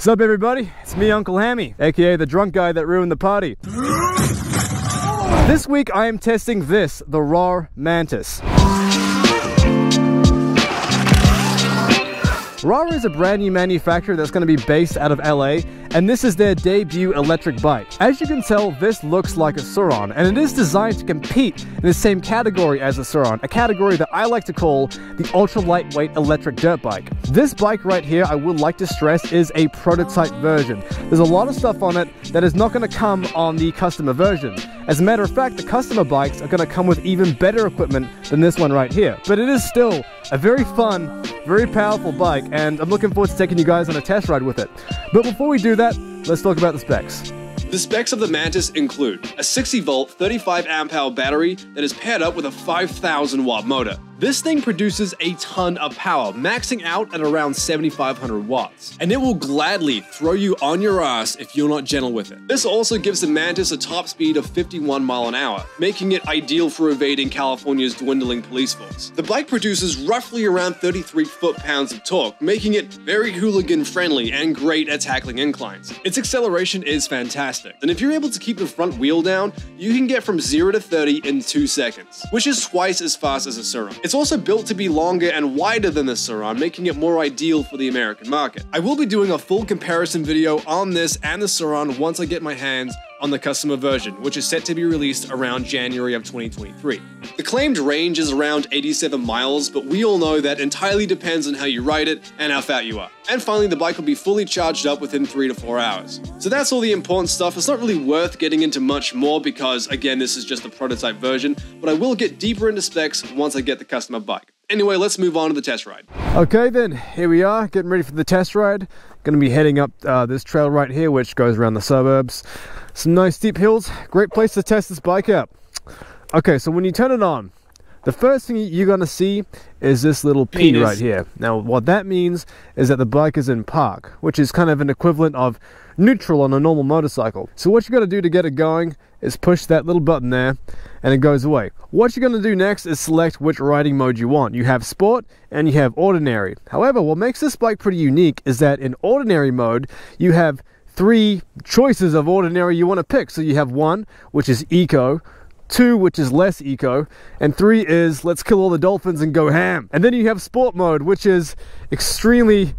What's up, everybody? It's me, Uncle Hammy, aka the drunk guy that ruined the party. This week I am testing this, the Rawrr Mantis. Rawrr is a brand new manufacturer that's going to be based out of LA, and this is their debut electric bike. As you can tell, this looks like a Sur Ron, and it is designed to compete in the same category as a Sur Ron, a category that I like to call the ultra lightweight electric dirt bike. This bike right here, I would like to stress, is a prototype version. There's a lot of stuff on it that is not going to come on the customer version. As a matter of fact, the customer bikes are going to come with even better equipment than this one right here. But it is still a very fun, very powerful bike, and I'm looking forward to taking you guys on a test ride with it. But before we do that, let's talk about the specs. The specs of the Mantis include a 60-volt, 35-amp-hour battery that is paired up with a 5,000-watt motor. This thing produces a ton of power, maxing out at around 7,500 watts, and it will gladly throw you on your ass if you're not gentle with it. This also gives the Mantis a top speed of 51 miles an hour, making it ideal for evading California's dwindling police force. The bike produces roughly around 33 foot-pounds of torque, making it very hooligan-friendly and great at tackling inclines. Its acceleration is fantastic, and if you're able to keep the front wheel down, you can get from 0 to 30 in 2 seconds, which is twice as fast as a Sur Ron. It's also built to be longer and wider than the Sur Ron, making it more ideal for the American market. I will be doing a full comparison video on this and the Sur Ron once I get my hands on the customer version, which is set to be released around January of 2023. The claimed range is around 87 miles, but we all know that entirely depends on how you ride it and how fat you are. And finally, the bike will be fully charged up within 3 to 4 hours. So that's all the important stuff. It's not really worth getting into much more because, again, this is just the prototype version, but I will get deeper into specs once I get the customer bike. Anyway, let's move on to the test ride. Okay then, here we are, getting ready for the test ride. Gonna be heading up this trail right here, which goes around the suburbs. Some nice steep hills, great place to test this bike out. Okay, so when you turn it on, the first thing you're gonna see is this little P right here. Now, what that means is that the bike is in park, which is kind of an equivalent of neutral on a normal motorcycle. So what you gotta do to get it going is push that little button there and it goes away. What you're gonna do next is select which riding mode you want. You have sport and you have ordinary. However, what makes this bike pretty unique is that in ordinary mode, you have 3 choices of ordinary you wanna pick. So you have 1, which is eco, 2, which is less eco, and 3 is let's kill all the dolphins and go ham. And then you have sport mode, which is extremely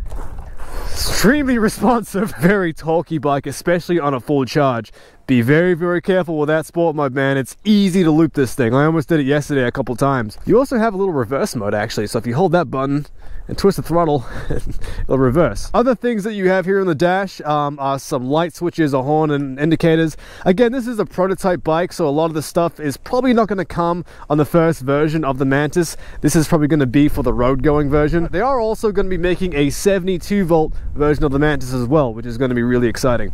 responsive, very talky bike, especially on a full charge. Be very careful with that sport mode, man. It's easy to loop this thing. I almost did it yesterday a couple times. You also have a little reverse mode, actually, so if you hold that button and twist the throttle, it'll reverse. Other things that you have here on the dash are some light switches, a horn, and indicators. Again, this is a prototype bike, so a lot of the stuff is probably not going to come on the first version of the Mantis. This is probably going to be for the road-going version. They are also going to be making a 72-volt version of the Mantis as well, which is going to be really exciting.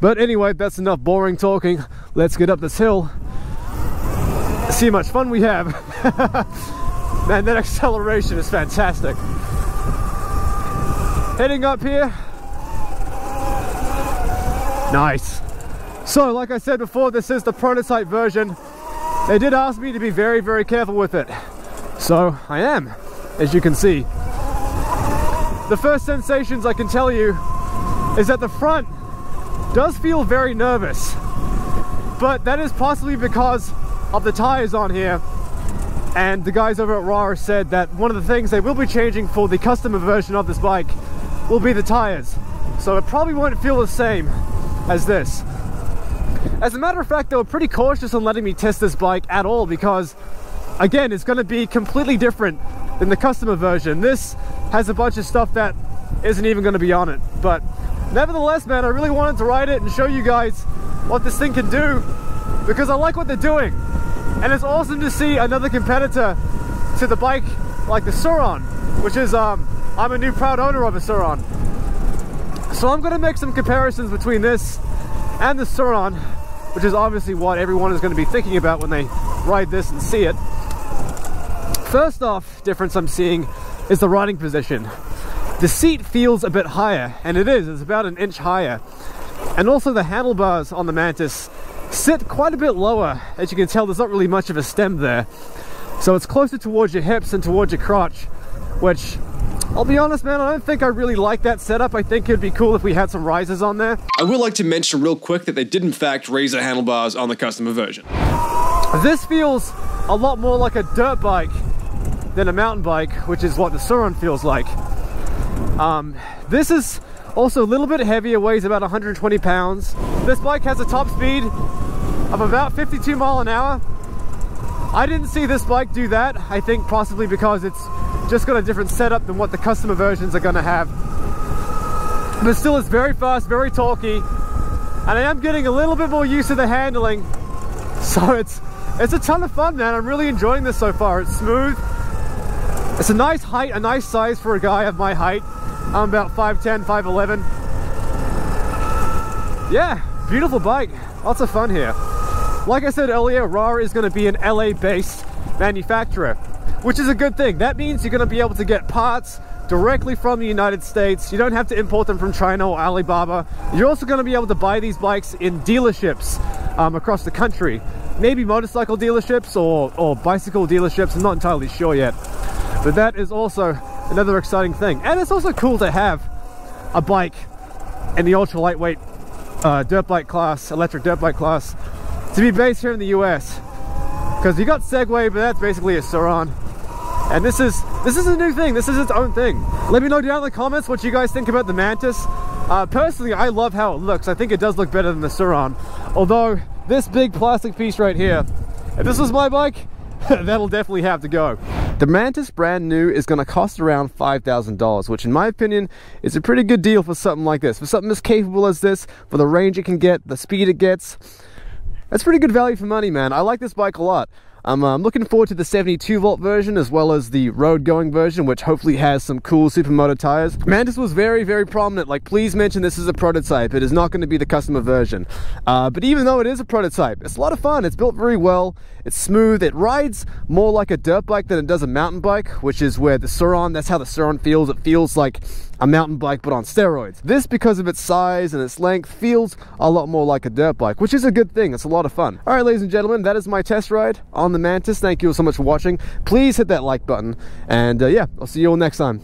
But anyway, that's enough boring talking. Let's get up this hill, see how much fun we have. Man, that acceleration is fantastic. Heading up here. Nice. So, like I said before, this is the prototype version. They did ask me to be very careful with it. So, I am, as you can see. The first sensations I can tell you is that the front does feel very nervous, but that is possibly because of the tires on here, and the guys over at Rawrr said that one of the things they will be changing for the customer version of this bike will be the tires, so it probably won't feel the same as this. As a matter of fact, they were pretty cautious on letting me test this bike at all because, again, it's going to be completely different than the customer version. This has a bunch of stuff that isn't even going to be on it, but nevertheless, man, I really wanted to ride it and show you guys what this thing can do because I like what they're doing. And it's awesome to see another competitor to the bike like the Sur Ron, which is, I'm a new proud owner of a Sur Ron. So I'm going to make some comparisons between this and the Sur Ron, which is obviously what everyone is going to be thinking about when they ride this and see it. First off, difference I'm seeing is the riding position. The seat feels a bit higher, and it is, it's about an inch higher. And also the handlebars on the Mantis sit quite a bit lower. As you can tell, there's not really much of a stem there. So it's closer towards your hips and towards your crotch, which I'll be honest, man, I don't think I really like that setup. I think it'd be cool if we had some risers on there. I would like to mention real quick that they did in fact raise the handlebars on the customer version. This feels a lot more like a dirt bike than a mountain bike, which is what the Sur Ron feels like. This is also a little bit heavier, weighs about 120 pounds. This bike has a top speed of about 52 miles an hour. I didn't see this bike do that. I think possibly because it's just got a different setup than what the customer versions are going to have. But still, it's very fast, very torquey, and I am getting a little bit more used to the handling. So it's a ton of fun, man. I'm really enjoying this so far. It's smooth. It's a nice height, a nice size for a guy of my height. I'm about 5'10", 5'11". Yeah, beautiful bike. Lots of fun here. Like I said earlier, Rawrr is going to be an LA-based manufacturer, which is a good thing. That means you're going to be able to get parts directly from the United States. You don't have to import them from China or Alibaba. You're also going to be able to buy these bikes in dealerships across the country. Maybe motorcycle dealerships or bicycle dealerships. I'm not entirely sure yet. But that is also another exciting thing. And it's also cool to have a bike in the ultra lightweight dirt bike class, electric dirt bike class, to be based here in the US. Because you got Segway, but that's basically a Sur Ron. And this is a new thing. This is its own thing. Let me know down in the comments what you guys think about the Mantis. Personally, I love how it looks. I think it does look better than the Sur Ron. Although this big plastic piece right here, if this was my bike, that'll definitely have to go. The Mantis brand new is going to cost around $5,000, which in my opinion is a pretty good deal for something like this. For something as capable as this, for the range it can get, the speed it gets. That's pretty good value for money, man. I like this bike a lot. I'm looking forward to the 72 volt version as well as the road going version, which hopefully has some cool supermoto tires. Mantis was very, very prominent. Like, please mention this is a prototype. It is not going to be the customer version. But even though it is a prototype, it's a lot of fun. It's built very well. It's smooth. It rides more like a dirt bike than it does a mountain bike, which is where the Sur Ron, that's how the Sur Ron feels. It feels like a mountain bike, but on steroids. This, because of its size and its length, feels a lot more like a dirt bike, which is a good thing. It's a lot of fun. All right, ladies and gentlemen, that is my test ride on the Mantis. Thank you all so much for watching. Please hit that like button, and yeah, I'll see you all next time.